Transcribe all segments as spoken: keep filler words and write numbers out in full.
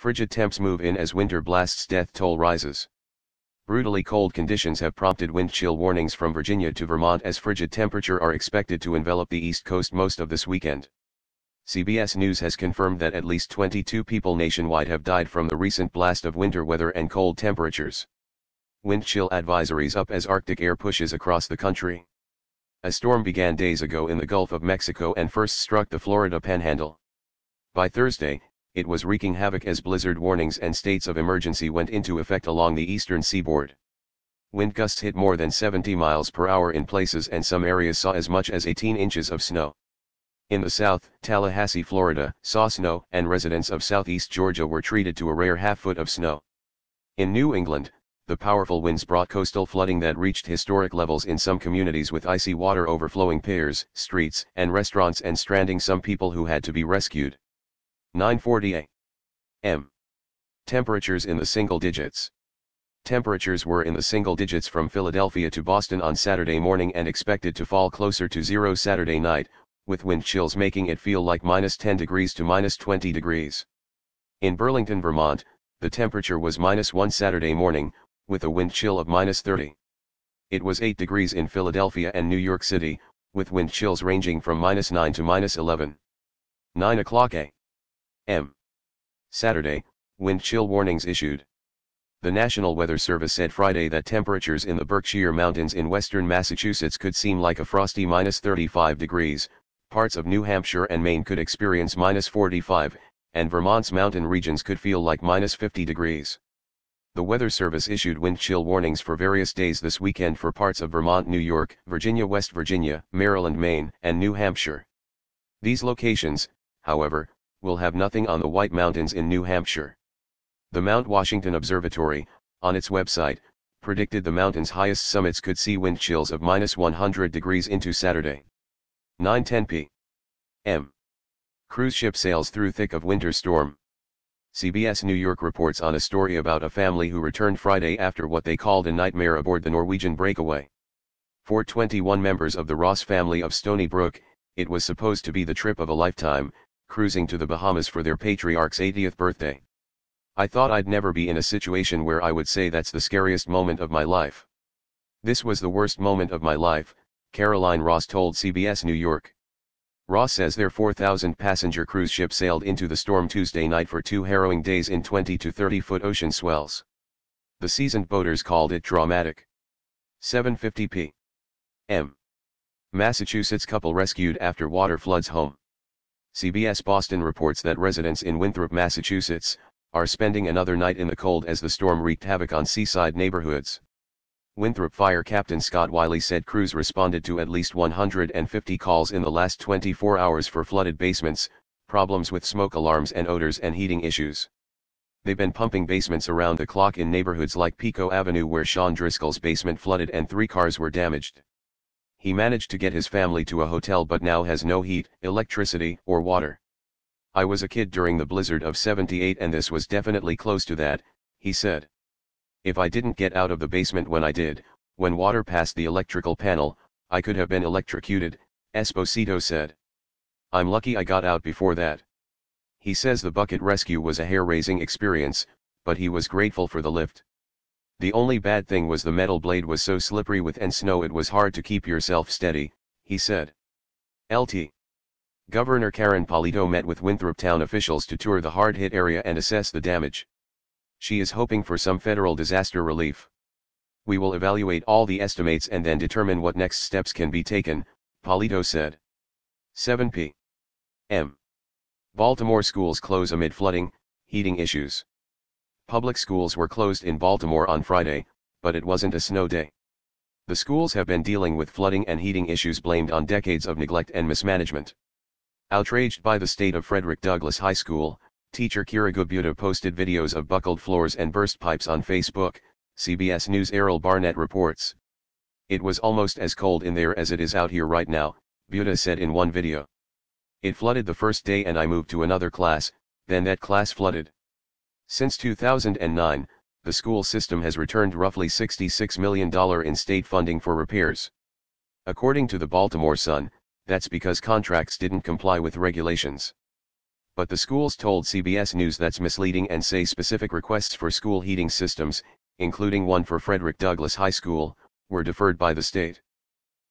frigid temps move in as winter blasts, death toll rises. Brutally cold conditions have prompted wind chill warnings from Virginia to Vermont as frigid temperatures are expected to envelop the East Coast most of this weekend. C B S News has confirmed that at least twenty-two people nationwide have died from the recent blast of winter weather and cold temperatures. Wind chill advisories up as Arctic air pushes across the country. A storm began days ago in the Gulf of Mexico and first struck the Florida Panhandle. By Thursday, it was wreaking havoc as blizzard warnings and states of emergency went into effect along the eastern seaboard. Wind gusts hit more than seventy miles per hour in places, and some areas saw as much as eighteen inches of snow. In the south, Tallahassee, Florida, saw snow, and residents of southeast Georgia were treated to a rare half-foot of snow. In New England, the powerful winds brought coastal flooding that reached historic levels in some communities, with icy water overflowing piers, streets, and restaurants and stranding some people who had to be rescued. nine forty a m Temperatures in the single digits. Temperatures were in the single digits from Philadelphia to Boston on Saturday morning and expected to fall closer to zero Saturday night, with wind chills making it feel like minus ten degrees to minus twenty degrees. In Burlington, Vermont, the temperature was minus one Saturday morning, with a wind chill of minus thirty. It was eight degrees in Philadelphia and New York City, with wind chills ranging from minus nine to minus eleven. nine o'clock a m Saturday, wind chill warnings issued. The National Weather Service said Friday that temperatures in the Berkshire Mountains in western Massachusetts could seem like a frosty minus thirty-five degrees. Parts of New Hampshire and Maine could experience minus forty-five, and Vermont's mountain regions could feel like minus fifty degrees. The Weather Service issued wind chill warnings for various days this weekend for parts of Vermont, New York, Virginia, West Virginia, Maryland, Maine, and New Hampshire. These locations, however, will have nothing on the White Mountains in New Hampshire. The Mount Washington Observatory, on its website, predicted the mountain's highest summits could see wind chills of minus one hundred degrees into Saturday. nine ten p m Cruise ship sails through thick of winter storm. C B S New York reports on a story about a family who returned Friday after what they called a nightmare aboard the Norwegian Breakaway. For twenty-one members of the Ross family of Stony Brook, it was supposed to be the trip of a lifetime, cruising to the Bahamas for their patriarch's eightieth birthday. I thought I'd never be in a situation where I would say that's the scariest moment of my life. This was the worst moment of my life, Caroline Ross told C B S New York. Ross says their four thousand passenger cruise ship sailed into the storm Tuesday night for two harrowing days in twenty to thirty foot ocean swells. The seasoned boaters called it dramatic. seven fifty p m Massachusetts couple rescued after water floods home. C B S Boston reports that residents in Winthrop, Massachusetts, are spending another night in the cold as the storm wreaked havoc on seaside neighborhoods. Winthrop Fire Captain Scott Wiley said crews responded to at least one hundred fifty calls in the last twenty-four hours for flooded basements, problems with smoke alarms and odors, and heating issues. They've been pumping basements around the clock in neighborhoods like Pico Avenue, where Sean Driscoll's basement flooded and three cars were damaged. He managed to get his family to a hotel but now has no heat, electricity, or water. I was a kid during the blizzard of seventy-eight and this was definitely close to that, he said. If I didn't get out of the basement when I did, when water passed the electrical panel, I could have been electrocuted, Esposito said. I'm lucky I got out before that. He says the bucket rescue was a hair-raising experience, but he was grateful for the lift. The only bad thing was the metal blade was so slippery with and snow it was hard to keep yourself steady, he said. Lieutenant Governor Karen Polito met with Winthrop town officials to tour the hard-hit area and assess the damage. She is hoping for some federal disaster relief. We will evaluate all the estimates and then determine what next steps can be taken, Polito said. seven p m Baltimore schools close amid flooding, heating issues. Public schools were closed in Baltimore on Friday, but it wasn't a snow day. The schools have been dealing with flooding and heating issues blamed on decades of neglect and mismanagement. Outraged by the state of Frederick Douglass High School, teacher Kira Gubuta posted videos of buckled floors and burst pipes on Facebook, C B S News' Errol Barnett reports. It was almost as cold in there as it is out here right now, Gubuta said in one video. It flooded the first day and I moved to another class, then that class flooded. Since two thousand nine, the school system has returned roughly sixty-six million dollars in state funding for repairs. According to the Baltimore Sun, that's because contracts didn't comply with regulations. but the schools told C B S News that's misleading and say specific requests for school heating systems, including one for Frederick Douglass High School, were deferred by the state.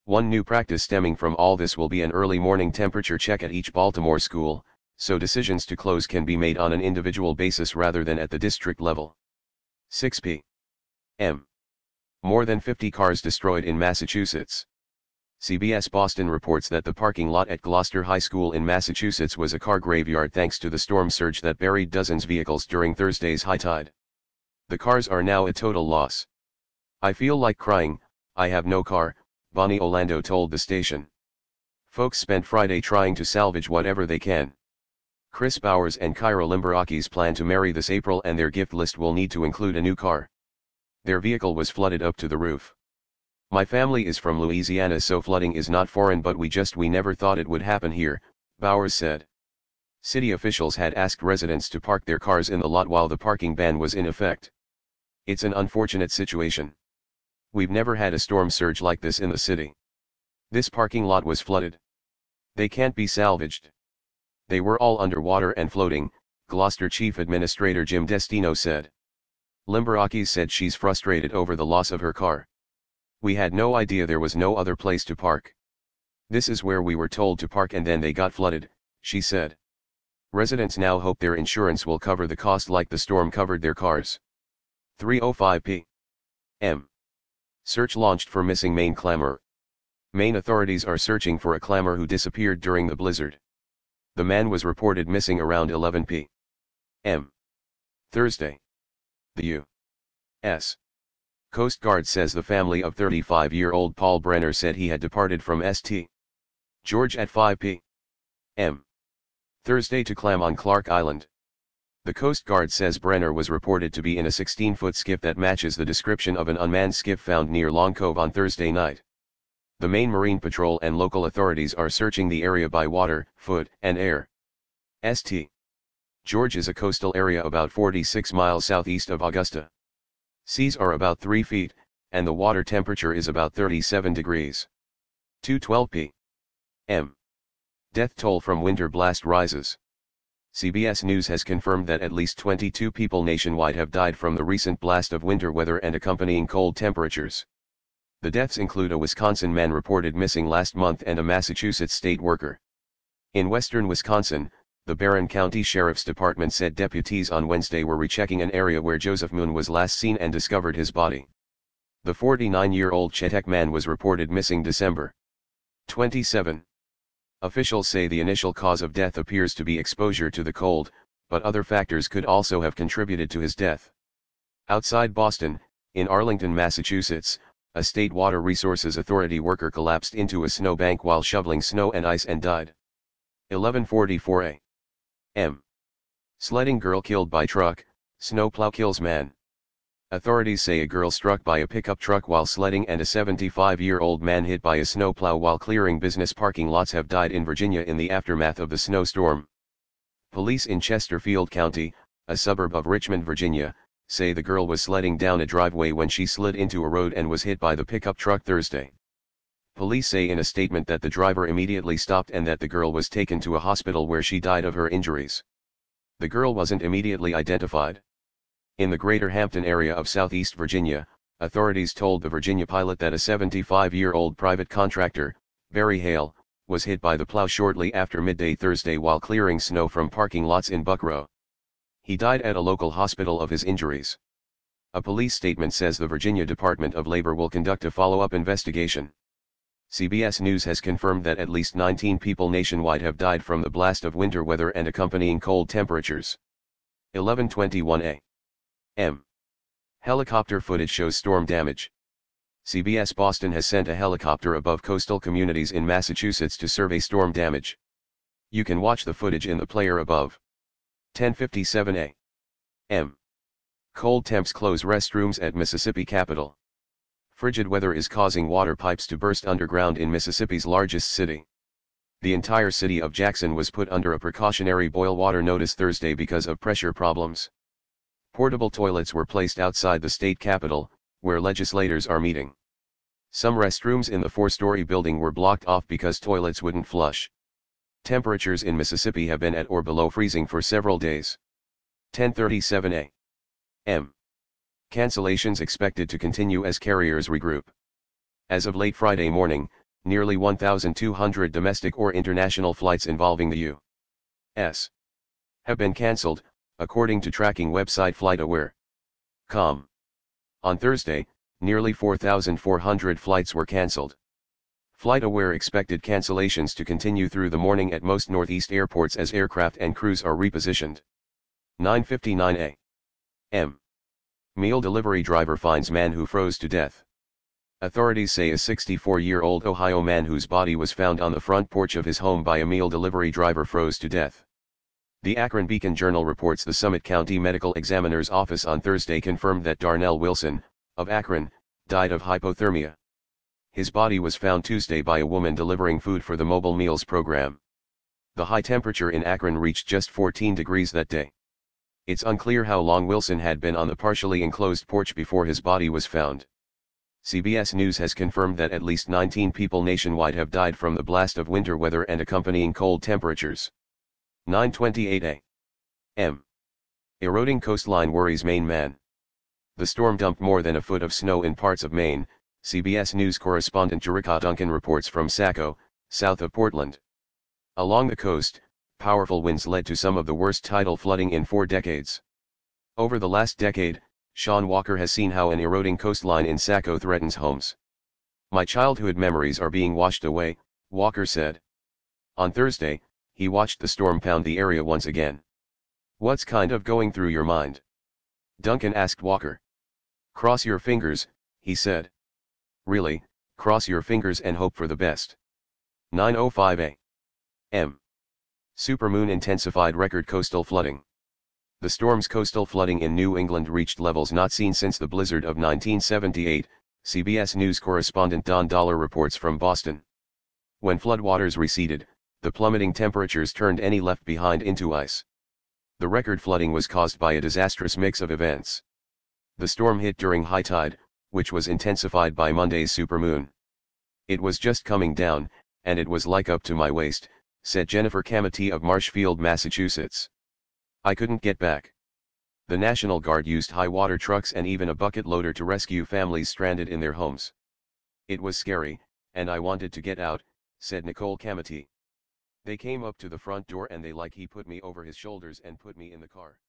One new practice stemming from all this will be an early morning temperature check at each Baltimore school, so decisions to close can be made on an individual basis rather than at the district level. six p m More than fifty cars destroyed in Massachusetts. C B S Boston reports that the parking lot at Gloucester High School in Massachusetts was a car graveyard thanks to the storm surge that buried dozens of vehicles during Thursday's high tide. The cars are now a total loss. "I feel like crying, I have no car," Bonnie Orlando told the station. Folks spent Friday trying to salvage whatever they can. Chris Bowers and Kira Limbrakis plan to marry this April, and their gift list will need to include a new car. Their vehicle was flooded up to the roof. "My family is from Louisiana, so flooding is not foreign, but we just we never thought it would happen here," Bowers said. City officials had asked residents to park their cars in the lot while the parking ban was in effect. "It's an unfortunate situation. We've never had a storm surge like this in the city. This parking lot was flooded. They can't be salvaged. They were all underwater and floating," Gloucester Chief Administrator Jim Destino said. Limbrakis said she's frustrated over the loss of her car. "We had no idea there was no other place to park. This is where we were told to park, and then they got flooded," she said. Residents now hope their insurance will cover the cost like the storm covered their cars. three oh five p m Search launched for missing Maine clamor. Maine authorities are searching for a clamor who disappeared during the blizzard. The man was reported missing around eleven p m Thursday. The U S Coast Guard says the family of thirty-five-year-old Paul Brenner said he had departed from Saint George at five p m Thursday to clam on Clark Island. The Coast Guard says Brenner was reported to be in a sixteen-foot skiff that matches the description of an unmanned skiff found near Long Cove on Thursday night. The Maine Marine Patrol and local authorities are searching the area by water, foot, and air. Saint George is a coastal area about forty-six miles southeast of Augusta. Seas are about three feet, and the water temperature is about thirty-seven degrees. two twelve p m Death toll from winter blast rises. C B S News has confirmed that at least twenty-two people nationwide have died from the recent blast of winter weather and accompanying cold temperatures. The deaths include a Wisconsin man reported missing last month and a Massachusetts state worker. In western Wisconsin, the Barron County Sheriff's Department said deputies on Wednesday were rechecking an area where Joseph Moon was last seen and discovered his body. The forty-nine-year-old Chetek man was reported missing December twenty-seventh. Officials say the initial cause of death appears to be exposure to the cold, but other factors could also have contributed to his death. Outside Boston, in Arlington, Massachusetts, a state Water Resources Authority worker collapsed into a snowbank while shoveling snow and ice and died. eleven forty-four a m Sledding girl killed by truck, snowplow kills man. Authorities say a girl struck by a pickup truck while sledding and a seventy-five-year-old man hit by a snowplow while clearing business parking lots have died in Virginia in the aftermath of the snowstorm. Police in Chesterfield County, a suburb of Richmond, Virginia, say the girl was sledding down a driveway when she slid into a road and was hit by the pickup truck Thursday. Police say in a statement that the driver immediately stopped and that the girl was taken to a hospital where she died of her injuries. The girl wasn't immediately identified. In the Greater Hampton area of southeast Virginia, authorities told the Virginia Pilot that a seventy-five-year-old private contractor, Barry Hale, was hit by the plow shortly after midday Thursday while clearing snow from parking lots in Buckrow. He died at a local hospital of his injuries. A police statement says the Virginia Department of Labor will conduct a follow-up investigation. C B S News has confirmed that at least nineteen people nationwide have died from the blast of winter weather and accompanying cold temperatures. eleven twenty-one a m Helicopter footage shows storm damage. C B S Boston has sent a helicopter above coastal communities in Massachusetts to survey storm damage. You can watch the footage in the player above. ten fifty-seven a m Cold temps close restrooms at Mississippi Capitol. Frigid weather is causing water pipes to burst underground in Mississippi's largest city. The entire city of Jackson was put under a precautionary boil water notice Thursday because of pressure problems. Portable toilets were placed outside the state capitol, where legislators are meeting. Some restrooms in the four-story building were blocked off because toilets wouldn't flush. temperatures in Mississippi have been at or below freezing for several days. ten thirty-seven a m Cancellations expected to continue as carriers regroup. As of late Friday morning, nearly one thousand two hundred domestic or international flights involving the U S have been cancelled, according to tracking website FlightAware dot com. On Thursday, nearly four thousand four hundred flights were cancelled. FlightAware expected cancellations to continue through the morning at most northeast airports as aircraft and crews are repositioned. nine fifty-nine a m Meal delivery driver finds man who froze to death. Authorities say a sixty-four-year-old Ohio man whose body was found on the front porch of his home by a meal delivery driver froze to death. The Akron Beacon Journal reports the Summit County Medical Examiner's Office on Thursday confirmed that Darnell Wilson, of Akron, died of hypothermia. His body was found Tuesday by a woman delivering food for the Mobile Meals program. The high temperature in Akron reached just fourteen degrees that day. It's unclear how long Wilson had been on the partially enclosed porch before his body was found. C B S News has confirmed that at least nineteen people nationwide have died from the blast of winter weather and accompanying cold temperatures. nine twenty-eight a m Eroding coastline worries Maine man. The storm dumped more than a foot of snow in parts of Maine, C B S News correspondent Jerrica Duncan reports from Saco, south of Portland. Along the coast, powerful winds led to some of the worst tidal flooding in four decades. Over the last decade, Sean Walker has seen how an eroding coastline in Saco threatens homes. My childhood memories are being washed away, Walker said. On Thursday, he watched the storm pound the area once again. What's kind of going through your mind? Duncan asked Walker. Cross your fingers, he said. Really, cross your fingers and hope for the best. nine oh five a m Supermoon intensified record coastal flooding. The storm's coastal flooding in New England reached levels not seen since the blizzard of nineteen seventy-eight, C B S News correspondent Don Dollar reports from Boston. When floodwaters receded, the plummeting temperatures turned any left behind into ice. The record flooding was caused by a disastrous mix of events. The storm hit during high tide, which was intensified by Monday's supermoon. It was just coming down, and it was like up to my waist, said Jennifer Cametti of Marshfield, Massachusetts. I couldn't get back. The National Guard used high-water trucks and even a bucket loader to rescue families stranded in their homes. It was scary, and I wanted to get out, said Nicole Cametti. They came up to the front door and they like he put me over his shoulders and put me in the car.